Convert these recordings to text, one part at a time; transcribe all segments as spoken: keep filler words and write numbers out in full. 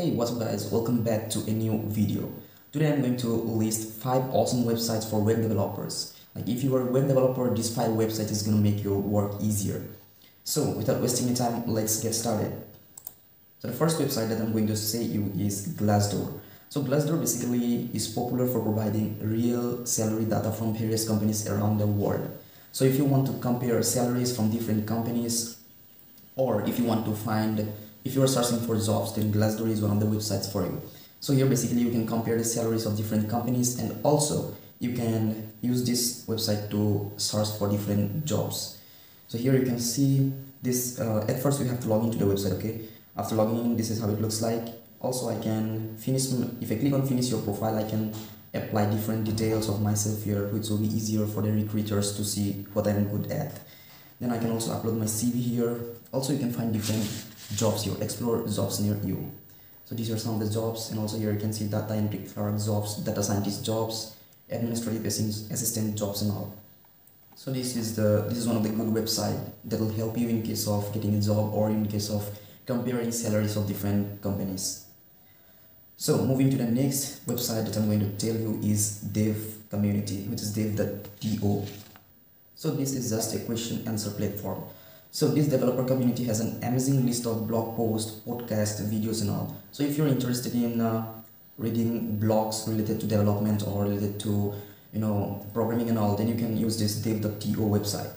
Hey, what's up guys, welcome back to a new video. Today I'm going to list five awesome websites for web developers. Like if you are a web developer, these five websites is gonna make your work easier. So without wasting any time, let's get started. So the first website that I'm going to say you is Glassdoor. So Glassdoor basically is popular for providing real salary data from various companies around the world. So if you want to compare salaries from different companies, or if you want to find if you are searching for jobs, then Glassdoor is one of the websites for you. So here basically you can compare the salaries of different companies, and also you can use this website to search for different jobs. So here you can see this, uh, at first you have to log into the website, okay? After logging in, this is how it looks like. Also I can finish, if I click on finish your profile, I can apply different details of myself here, which will be easier for the recruiters to see what I'm good at. Then I can also upload my C V here. Also you can find different jobs here, explore jobs near you. So these are some of the jobs, and also here you can see data entry clerk jobs, data scientist jobs, administrative assistant jobs and all. So this is the this is one of the good website that will help you in case of getting a job or in case of comparing salaries of different companies. So moving to the next website that I'm going to tell you is Dev Community, which is dev dot to. So this is just a question answer platform. So this developer community has an amazing list of blog posts, podcasts, videos and all. So if you're interested in uh, reading blogs related to development or related to, you know, programming and all, then you can use this dev dot to website.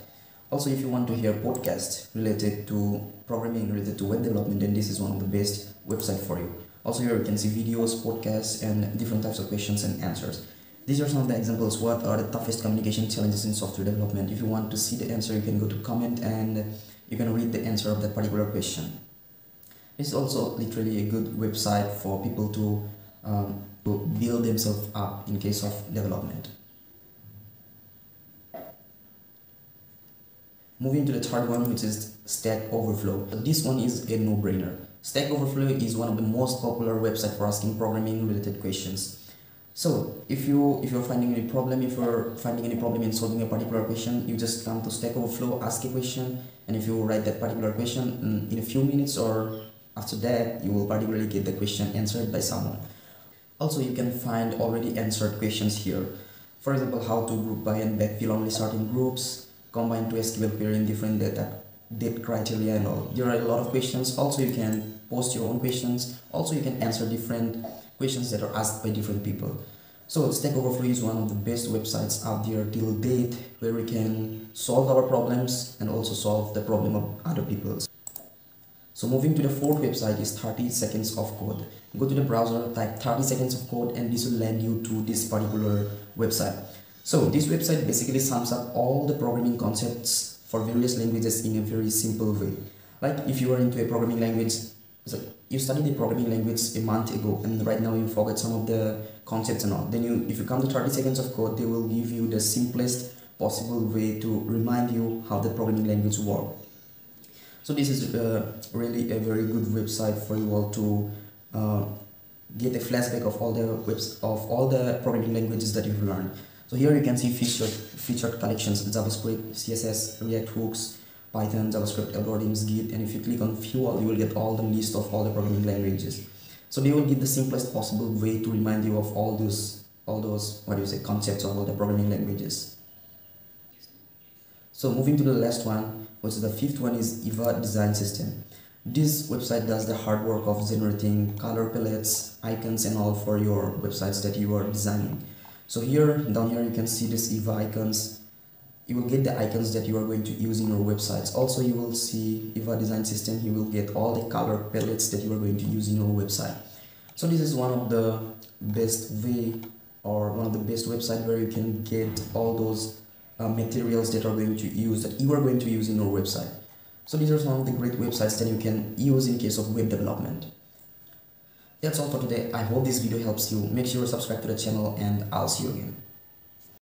Also, if you want to hear podcasts related to programming, related to web development, then this is one of the best website for you. Also here you can see videos, podcasts and different types of questions and answers. These are some of the examples. What are the toughest communication challenges in software development? If you want to see the answer, you can go to comment and you can read the answer of that particular question. This is also literally a good website for people to, um, to build themselves up in case of development. Moving to the third one, which is Stack Overflow. This one is a no-brainer. Stack Overflow is one of the most popular websites for asking programming-related questions. So if you if you're finding any problem, if you're finding any problem in solving a particular question, you just come to Stack Overflow, ask a question, and if you write that particular question in a few minutes or after that, you will particularly get the question answered by someone. Also, you can find already answered questions here. For example, how to group by and backfill only certain groups, combine two S Q L query in different data, date criteria and all. There are a lot of questions. Also, you can post your own questions. Also, you can answer different questions that are asked by different people. So Stack Overflow is one of the best websites out there till date, where we can solve our problems and also solve the problem of other people. So moving to the fourth website is thirty seconds of code. Go to the browser, type thirty seconds of code, and this will land you to this particular website. So this website basically sums up all the programming concepts for various languages in a very simple way. Like if you are into a programming language, so you studied the programming language a month ago and right now you forget some of the concepts and all, then you if you come to thirty seconds of code, they will give you the simplest possible way to remind you how the programming language works. So this is uh, really a very good website for you all to uh, get a flashback of all the webs of all the programming languages that you've learned. So here you can see featured, featured collections, JavaScript, C S S, React hooks, Python, JavaScript, algorithms, Git, and if you click on fuel, you will get all the list of all the programming languages. So they will give the simplest possible way to remind you of all those, all those, what do you say, concepts of all the programming languages. So moving to the last one, which is the fifth one, is Eva Design System. This website does the hard work of generating color palettes, icons, and all for your websites that you are designing. So here, down here, you can see this Eva icons. You will get the icons that you are going to use in your websites. Also, you will see Eva Design System. You will get all the color palettes that you are going to use in your website. So this is one of the best way or one of the best website where you can get all those uh, materials that are going to use that you are going to use in your website. So these are some of the great websites that you can use in case of web development. That's all for today. I hope this video helps you. Make sure you subscribe to the channel, and I'll see you again.